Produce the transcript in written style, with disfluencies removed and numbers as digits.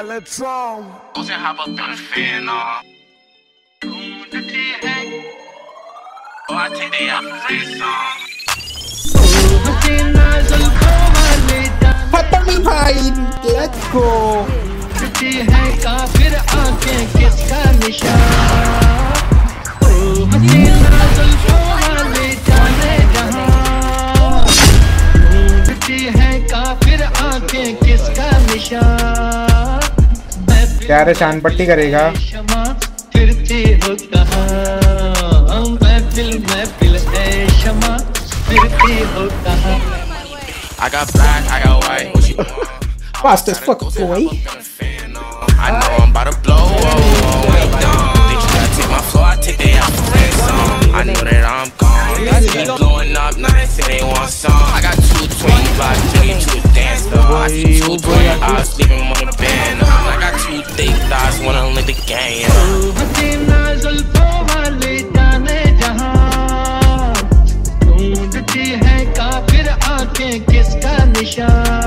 Electron. Och sen har jag en fena. Under det här. Och att det är frison. पता नहीं भाई क्या को किसी है काफिर आंखें किसका निशान ओ हसीना जुल्फों वाले जाने जहां किसी है काफिर आंखें किसका निशान क्या रे शानपट्टी करेगा फिरती हो कहां महफिल है शमा फिरती हो कहां I got black, I got white. What you want? Fast as fuck, boy. I know I'm about to blow. They try to take my floor, I take their outfits on. I know that I'm gone. I keep blowing up, now they say they want some. I got 220 blocks, take you to a dance floor. I see 220 eyes, sleeping on the band. I got two thick thighs, wanna lick the game. Yeah.